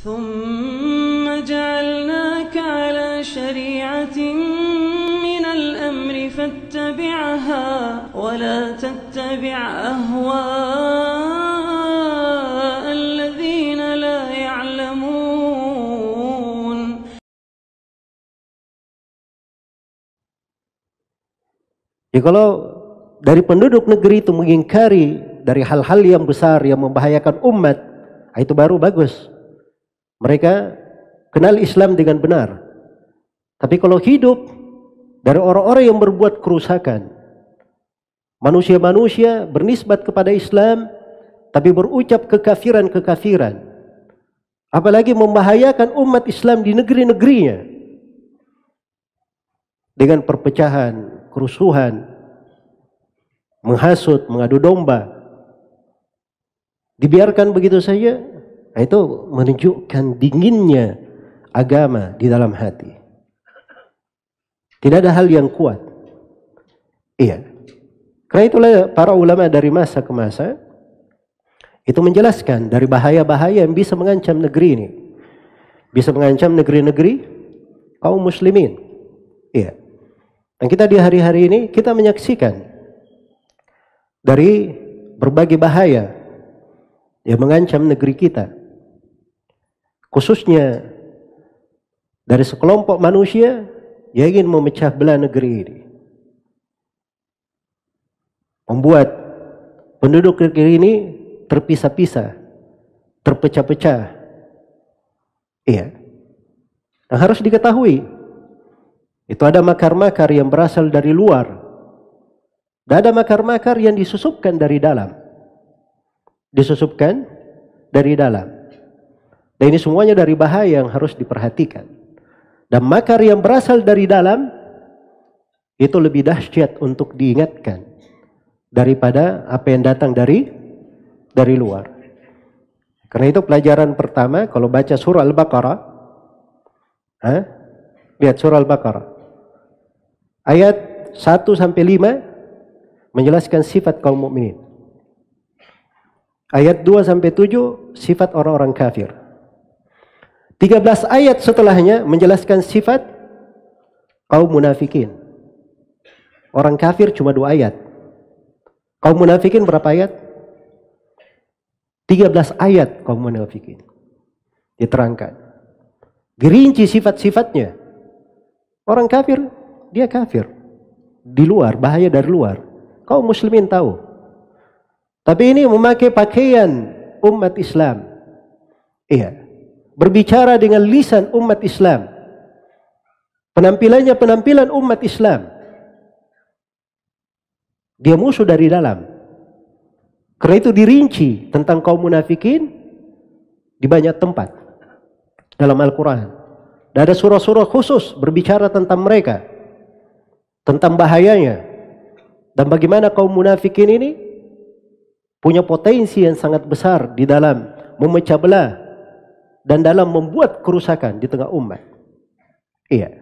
ثم جعلناك على شريعة من الأمر فاتبعها ولا تتبع أهواء الذين لا يعلمون. Ya kalau dari penduduk negeri itu mengingkari dari hal-hal yang besar yang membahayakan umat, itu baru bagus. Mereka kenal Islam dengan benar. Tapi kalau hidup dari orang-orang yang berbuat kerusakan, manusia-manusia bernisbat kepada Islam tapi berucap kekafiran-kekafiran, apalagi membahayakan umat Islam di negeri-negerinya dengan perpecahan, kerusuhan, menghasut, mengadu domba, dibiarkan begitu saja, itu menunjukkan dinginnya agama di dalam hati. Tidak ada hal yang kuat. Iya. Karena itulah para ulama dari masa ke masa itu menjelaskan dari bahaya-bahaya yang bisa mengancam negeri ini. Bisa mengancam negeri-negeri kaum muslimin. Iya. Dan kita di hari-hari ini kita menyaksikan dari berbagai bahaya yang mengancam negeri kita, khususnya dari sekelompok manusia yang ingin memecah belah negeri ini, membuat penduduk negeri ini terpisah-pisah, terpecah-pecah. Iya. Nah, harus diketahui itu ada makar-makar yang berasal dari luar dan ada makar-makar yang disusupkan dari dalam. Disusupkan dari dalam. Dan ini semuanya dari bahaya yang harus diperhatikan. Dan makar yang berasal dari dalam itu lebih dahsyat untuk diingatkan daripada apa yang datang dari luar. Karena itu pelajaran pertama kalau baca surah Al-Baqarah, lihat surah Al-Baqarah ayat 1 sampai 5 menjelaskan sifat kaum mukminin. Ayat 2-7 sifat orang-orang kafir. 13 ayat setelahnya menjelaskan sifat kaum munafikin. Orang kafir cuma 2 ayat. Kaum munafikin berapa ayat? 13 ayat kaum munafikin. Diterangkan. Dirinci sifat-sifatnya. Orang kafir, dia kafir. Di luar, bahaya dari luar. Kaum muslimin tahu. Tapi ini memakai pakaian umat Islam. Iya. Berbicara dengan lisan umat Islam. Penampilannya penampilan umat Islam. Dia musuh dari dalam. Karena itu dirinci tentang kaum munafikin di banyak tempat dalam Al-Quran. Dan ada surah-surah khusus berbicara tentang mereka. Tentang bahayanya. Dan bagaimana kaum munafikin ini punya potensi yang sangat besar di dalam memecah belah dan dalam membuat kerusakan di tengah umat. Iya.